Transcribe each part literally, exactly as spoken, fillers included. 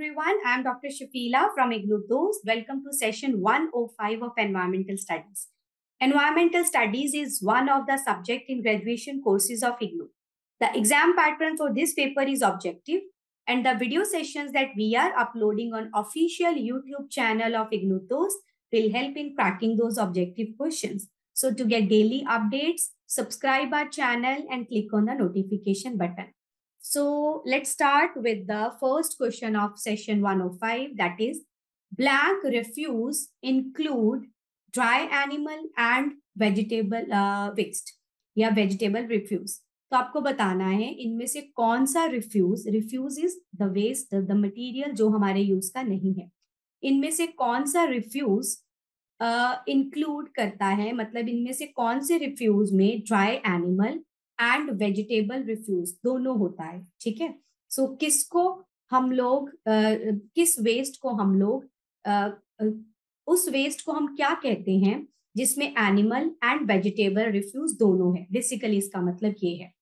everyone. I am Doctor Shafila from IGNOU Dost. Welcome to session one oh five of Environmental Studies. Environmental Studies is one of the subject in graduation courses of IGNOU. The exam pattern for this paper is objective, and the video sessions that we are uploading on official YouTube channel of IGNOU Dost will help in cracking those objective questions. So to get daily updates, subscribe our channel and click on the notification button. So let's start with the first question of session one oh five, that is, blank refuse include dry animal and vegetable uh, waste या vegetable refuse. तो आपको बताना है इनमें से कौन सा refuse, refuse is the waste, the material जो हमारे यूज का नहीं है, इनमें से कौन सा refuse इंक्लूड uh, करता है, मतलब इनमें से कौन से refuse में dry animal and vegetable refuse दोनों होता है, ठीक है। सो so, किसको हम लोग uh, किस वेस्ट को हम लोग uh, uh, उस वेस्ट को हम क्या कहते हैं जिसमें एनिमल एंड वेजिटेबल रिफ्यूज दोनों है। बेसिकली इसका मतलब ये है,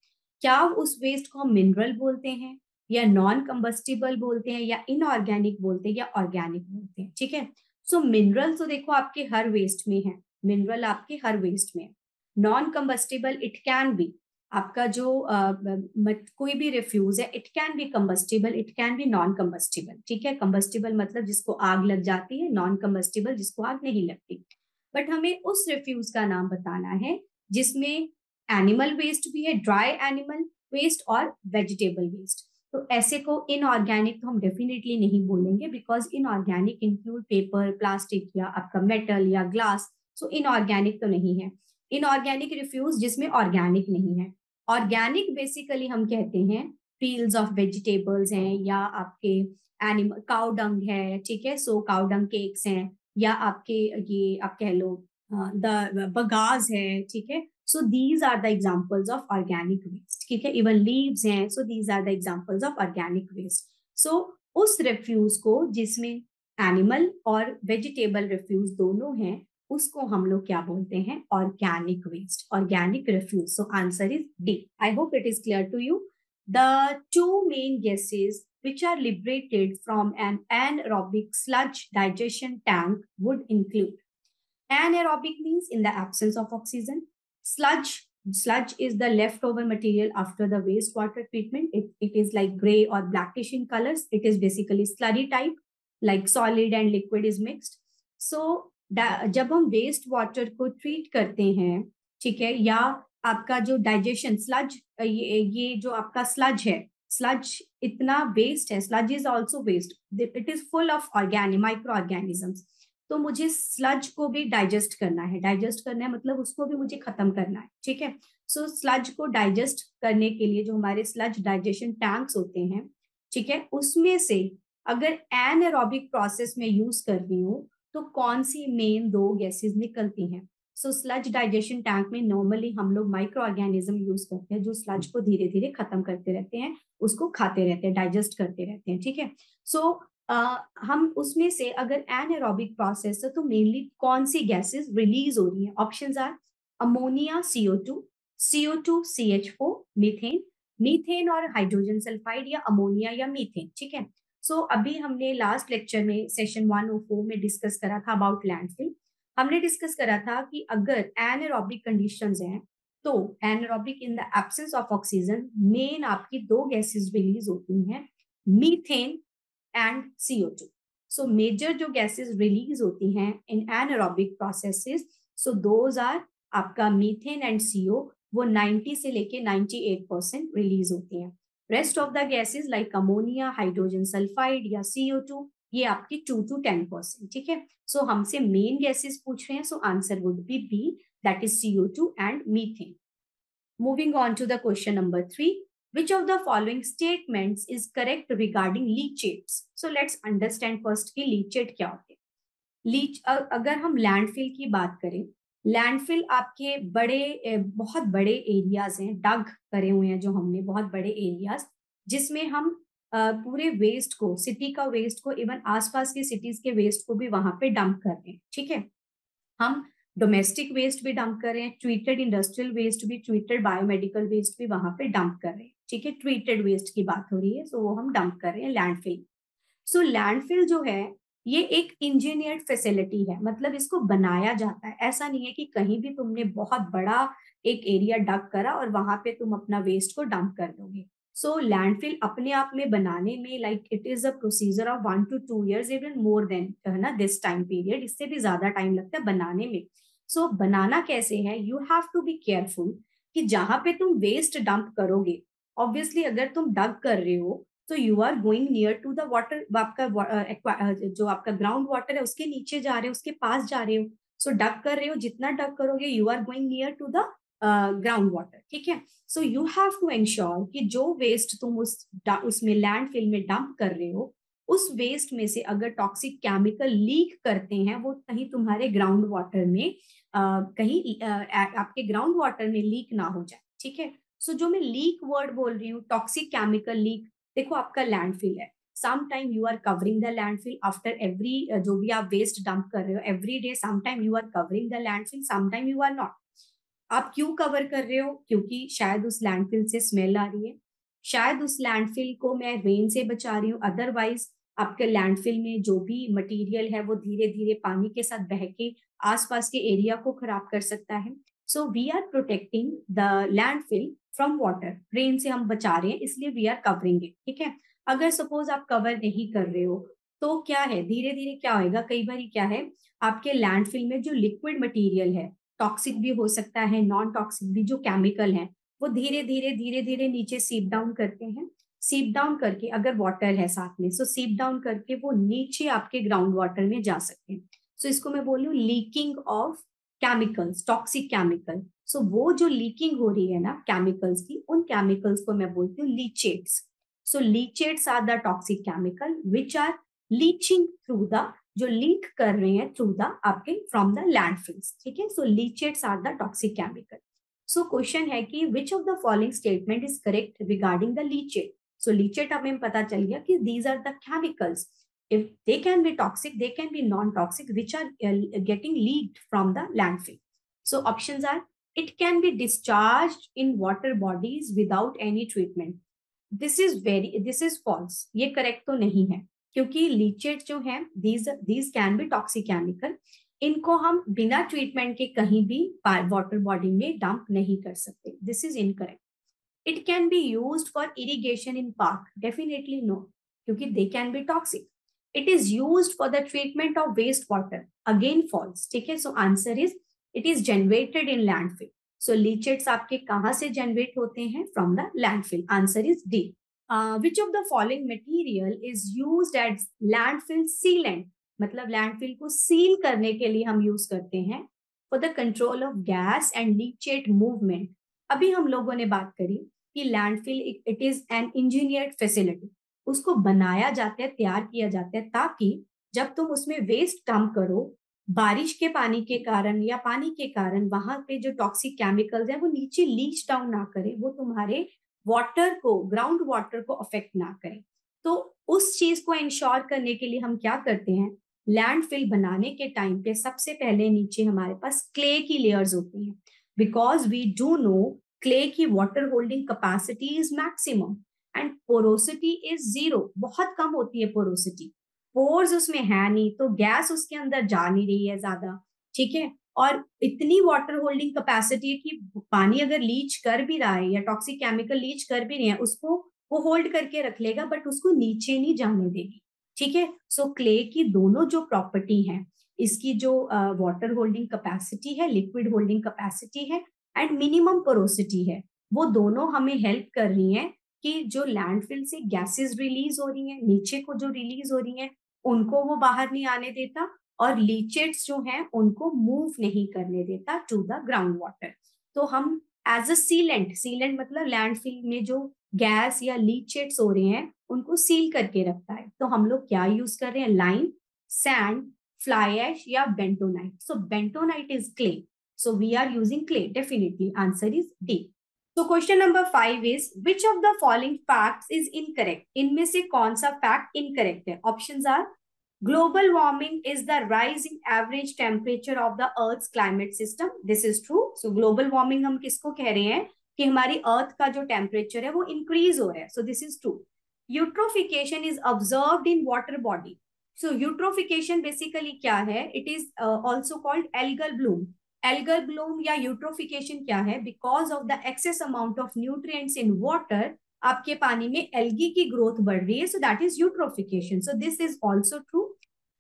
क्या उस वेस्ट को हम मिनरल बोलते हैं या नॉन कंबस्टिबल बोलते हैं या इनऑर्गेनिक बोलते हैं या ऑर्गेनिक बोलते हैं, ठीक है। सो मिनरल तो देखो आपके हर वेस्ट में है, मिनरल आपके हर वेस्ट में है। Non combustible it can be, आपका जो आ, मत, कोई भी रिफ्यूज है, it can be combustible, it can be non combustible, ठीक है। कंबस्टिबल मतलब जिसको आग लग जाती है, नॉन कंबस्टिबल जिसको आग नहीं लगती। बट हमें उस रिफ्यूज का नाम बताना है जिसमें एनिमल वेस्ट भी है, ड्राई एनिमल वेस्ट और वेजिटेबल वेस्ट। तो ऐसे को इनऑर्गेनिक तो हम डेफिनेटली नहीं बोलेंगे, because inorganic include paper, plastic या आपका मेटल या ग्लास। सो इनऑर्गेनिक तो नहीं है। इनऑर्गेनिक रिफ्यूज जिसमें ऑर्गेनिक नहीं है। ऑर्गेनिक बेसिकली हम कहते हैं पील्स ऑफ वेजिटेबल्स हैं या आपके एनिमल काउ डंग है, ठीक है। सो काउ डंग केक्स हैं या आपके ये आप कह लो द बगाज है, ठीक है। So these are the examples of organic waste, ठीक है। इवन लीव्स हैं, so these are the examples of organic waste. So उस रिफ्यूज को जिसमें एनिमल और वेजिटेबल रिफ्यूज दोनों हैं, उसको हम लोग क्या बोलते हैं? Organic waste, organic refuse. So answer is D. I hope it is clear to you. The two main gases which are liberated from an anaerobic sludge digestion tank would include. Anaerobic means in the absence of oxygen. Sludge, sludge is the left over material after the waste water treatment. It it is like grey और blackish in colours. It is basically slurry type, like solid and liquid is mixed. So जब हम waste water को treat करते हैं, ठीक है, या आपका जो डाइजेशन स्लज, ये ये जो आपका स्लज है, स्लज इतना वेस्ट है, sludge is also waste, it is full of organic micro organisms. तो मुझे स्लज को भी डाइजेस्ट करना है, डाइजेस्ट करना है मतलब उसको भी मुझे खत्म करना है, ठीक है। सो स्लज को डाइजेस्ट करने के लिए जो हमारे स्लज डाइजेशन टैंक्स होते हैं, ठीक है, उसमें से अगर एनारोबिक प्रोसेस में यूज कर रही हूँ तो कौन सी मेन दो गैसेस निकलती हैं? सो स्लज डाइजेशन टैंक में नॉर्मली हम लोग माइक्रो ऑर्गेनिज्म यूज करते हैं जो स्लज को धीरे धीरे खत्म करते रहते हैं, उसको खाते रहते हैं, डाइजेस्ट करते रहते हैं, ठीक है। सो हम उसमें से अगर एनारोबिक प्रोसेस है तो मेनली कौन सी गैसेस रिलीज हो रही हैं? Options are ammonia C O two, C O two C H four, methane, methane और हाइड्रोजन सल्फाइड या अमोनिया या मीथेन, ठीक है। सो so, अभी हमने लास्ट लेक्चर में सेशन वन ओ फोर में डिस्कस करा था अबाउट लैंडफिल. हमने डिस्कस करा था कि अगर एनारोबिक कंडीशंस हैं तो anaerobic in the absence of oxygen main आपकी दो गैसेस रिलीज होती हैं, methane and C O two. So major जो गैसेस रिलीज होती हैं in anaerobic processes, so those are आपका मीथेन एंड सी ओ, वो नाइन्टी से लेके नाइन्टी एट परसेंट रिलीज होती हैं. Rest of the gases like ammonia, hydrogen sulphide या सी ओ टू, ये आपकी टू टू टेन परसेंट, ठीक है. सो हमसे मेन गैसेज पूछ रहे हैं, so answer would be B, that is C O two and methane. Moving on to the question number three, which of the following statements is correct regarding leachates. So let's understand first की leachate क्या होते हैं. Leach, अगर हम landfill की बात करें, landfill आपके बड़े, बहुत बड़े एरियाज हैं, डग करे हुए हैं जो हमने, बहुत बड़े एरियाज जिसमें हम पूरे वेस्ट को, सिटी का वेस्ट को, इवन आसपास के सिटीज के वेस्ट को भी वहां पे डंप कर रहे हैं, ठीक है. हम डोमेस्टिक वेस्ट भी डंप कर रहे हैं, ट्रीटेड इंडस्ट्रियल वेस्ट भी, ट्रीटेड बायोमेडिकल वेस्ट भी वहां पे डंप कर रहे हैं, ठीक है. ट्रीटेड वेस्ट की बात हो रही है, सो वो हम डंप कर रहे हैं लैंडफिल. सो लैंडफिल जो है ये एक इंजीनियर्ड फैसिलिटी है, मतलब इसको बनाया जाता है। ऐसा नहीं है कि कहीं भी तुमने बहुत बड़ा एक एरिया डक करा और वहां पे तुम अपना वेस्ट को डंप कर दोगे। सो लैंडफिल अपने आप में बनाने में like it is a procedure of one two two years even more than है ना दिस टाइम पीरियड, इससे भी ज्यादा टाइम लगता है बनाने में। सो so, बनाना कैसे है, you have to be careful कि जहां पे तुम वेस्ट डंप करोगे, ऑब्वियसली अगर तुम डग कर रहे हो तो you are going near to the water, आपका जो आपका ग्राउंड वाटर है उसके नीचे जा रहे हो, उसके पास जा रहे हो। सो so, डग कर रहे हो, जितना डग करोगे you are going near to the ground water, ठीक है। So you have to ensure कि जो वेस्ट तुम उस उसमें लैंडफिल में डंप कर रहे हो, उस वेस्ट में से अगर टॉक्सिक केमिकल लीक करते हैं वो कहीं तुम्हारे ग्राउंड वाटर में आ, कहीं आ, आपके ग्राउंड वाटर में लीक ना हो जाए, ठीक है। सो जो मैं लीक वर्ड बोल रही हूँ, टॉक्सिक केमिकल लीक, देखो आपका लैंडफिल है, sometime you are covering the landfill after every, जो भी आप वेस्ट डंप कर रहे हो every day, sometime you are covering the landfill, sometime you are not. आप क्यों कवर कर रहे हो? क्योंकि शायद उस लैंडफिल से स्मेल आ रही है, शायद उस लैंडफिल को मैं रेन से बचा रही हूँ, अदरवाइज आपके लैंडफिल में जो भी मटेरियल है वो धीरे धीरे पानी के साथ बह के आसपास के एरिया को खराब कर सकता है। So we are protecting the landfill from water, rain से हम बचा रहे हैं इसलिए वी आर कवरिंग इट, ठीक है। अगर सपोज आप कवर नहीं कर रहे हो तो क्या है, धीरे धीरे क्या होएगा, कई बार क्या है आपके लैंडफिल में जो लिक्विड मटीरियल है, टॉक्सिक भी हो सकता है नॉन टॉक्सिक भी, जो केमिकल है वो धीरे धीरे धीरे धीरे नीचे सीप डाउन करते हैं। सीप डाउन करके अगर वाटर है साथ में, सो सीप डाउन करके वो नीचे आपके ग्राउंड वाटर में जा सकते हैं। सो इसको मैं बोलूं leaking of chemicals, toxic chemical. So वो जो लीकिंग हो रही है ना केमिकल्स की, उन केमिकल्स को मैं बोलती हूँ leachates. So leachates are the toxic chemical which are leaching through the, जो लीक कर रहे हैं थ्रू द आपके फ्रॉम द लैंडफिल्स, ठीक है। So leachates are the toxic chemical. So question है कि which of the following statement is correct regarding the leachate. So leachate हमें पता चल गया कि these are the chemicals, if they can be toxic, they can be non toxic, which are getting leaked from the landfill. So options are it can be discharged in water bodies without any treatment. This is very this is false, ये correct तो नहीं है क्योंकि leachate जो है these these can be toxic chemical, इनको हम बिना ट्रीटमेंट के कहीं भी वाटर बॉडी में डंप नहीं कर सकते, this is incorrect. It can be used for irrigation in park. Definitely no, because they can be toxic. It is used for the treatment of wastewater. Again false. ठीक है, so answer is it is generated in landfill. So leachates आपके कहाँ से generate होते हैं? From the landfill. Answer is D. Uh, which of the following material is used as landfill sealant? मतलब landfill को seal करने के लिए हम use करते हैं for the control of gas and leachate movement. अभी हम लोगों ने बात करी कि landfill it is an engineered facility, उसको बनाया जाता है, तैयार किया जाता है ताकि जब तुम उसमें वेस्ट डंप करो, बारिश के पानी के कारण या पानी के कारण वहां पे जो टॉक्सिक केमिकल्स हैं वो नीचे लीच डाउन ना करे, वो तुम्हारे वाटर को, ग्राउंड वाटर को अफेक्ट ना करे। तो उस चीज को इंश्योर करने के लिए हम क्या करते हैं, लैंडफिल बनाने के टाइम पे सबसे पहले नीचे हमारे पास क्ले की लेयर्स होती हैं, because we do know clay की water holding capacity is maximum and porosity is zero, बहुत कम होती है पोरोसिटी, पोर्स उसमें है नहीं तो गैस उसके अंदर जा नहीं रही है ज्यादा, ठीक है। और इतनी वाटर होल्डिंग कैपेसिटी है कि पानी अगर लीच कर भी रहा है या टॉक्सिक केमिकल लीच कर भी रहे हैं उसको वो होल्ड करके रख लेगा बट उसको नीचे नहीं जाने देगी, ठीक है। सो क्ले की दोनों जो प्रॉपर्टी है, इसकी जो वाटर होल्डिंग कैपेसिटी है, लिक्विड होल्डिंग कैपेसिटी है एंड मिनिमम पोरोसिटी है, वो दोनों हमें हेल्प कर रही हैं कि जो लैंडफिल से गैसेस रिलीज हो रही हैं, नीचे को जो रिलीज हो रही हैं उनको वो बाहर नहीं आने देता और लीचेट्स जो हैं उनको मूव नहीं करने देता टू द ग्राउंड वाटर। तो हम एज अ सीलेंट, सीलेंट मतलब लैंडफिल में जो गैस या लीचेट्स हो रहे हैं उनको सील करके रखता है। तो हम लोग क्या यूज कर रहे हैं, लाइम, सैंड, फ्लाई ऐश या bentonite. So bentonite is clay, so we are using clay. Definitely answer is D. So question number five is which of the following facts is incorrect? इनमें से कौन सा fact incorrect है? Options are global warming is the rise in average temperature of the Earth's climate system. This is true. So global warming हम किसको कह रहे हैं कि हमारी Earth का जो temperature है वो increase हो रहा है. So this is true. Eutrophication is observed in water body. So eutrophication basically क्या है? It is uh, also called algal bloom. Algal bloom या eutrophication क्या है? Because of the excess amount of nutrients in water, आपके पानी में algae की growth बढ़ रही है. So that is eutrophication. So this is also true.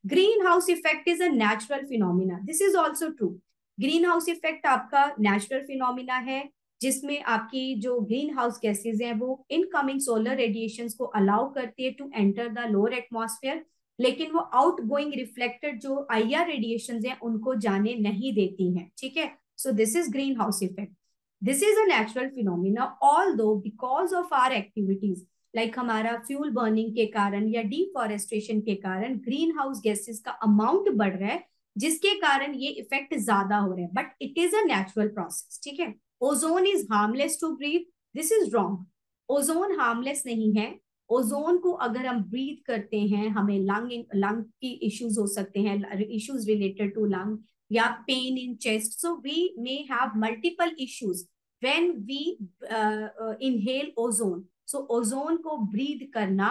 Greenhouse effect is a natural phenomena. This is also true. Greenhouse effect आपका natural phenomena है, जिसमें आपकी जो ग्रीन हाउस गैसेज हैं वो इनकमिंग सोलर रेडिएशंस को अलाउ करती है to enter the lower atmosphere, लेकिन वो आउट गोइंग रिफ्लेक्टेड जो आई आर रेडिएशंस हैं उनको जाने नहीं देती हैं. ठीक है, so this is green house effect. This is a natural phenomena, although because of our activities like हमारा फ्यूल बर्निंग के कारण या डिफॉरेस्टेशन के कारण ग्रीन हाउस गैसेज का अमाउंट बढ़ रहा है, जिसके कारण ये इफेक्ट ज्यादा हो रहा है, but it is a natural process. ठीक है, ozone is harmless to breathe, this is wrong. Ozone harmless नहीं है. ओजोन को अगर हम ब्रीथ करते हैं हमें लंग लंग की इश्यूज हो सकते हैं, इश्यूज रिलेटेड टू लंग या pain in chest. So we may have multiple issues when we inhale ozone. So ozone को ब्रीथ करना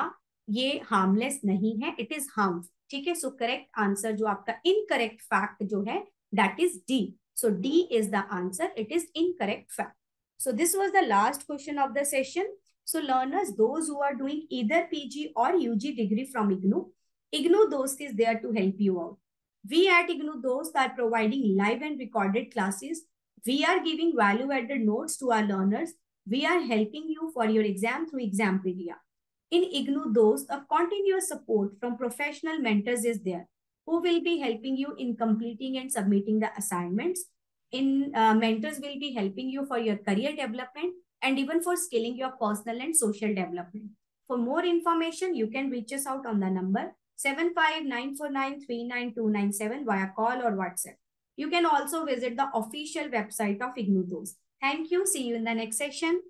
ये हार्मलेस नहीं है, इट इज हार्मफुल. ठीक है, सो करेक्ट आंसर जो आपका इनकरेक्ट फैक्ट जो है that is D. So D is the answer. It is incorrect fact. So this was the last question of the session. So learners, those who are doing either P G or U G degree from IGNOU, IGNOU Dost is there to help you out. We at IGNOU Dost are providing live and recorded classes. We are giving value-added notes to our learners. We are helping you for your exam through Exampedia. In IGNOU Dost, a continuous support from professional mentors is there, who will be helping you in completing and submitting the assignments. In uh, mentors will be helping you for your career development and even for scaling your personal and social development. For more information, you can reach us out on the number seven five nine four nine three nine two nine seven via call or WhatsApp. You can also visit the official website of IGNOU Dost. Thank you. See you in the next session.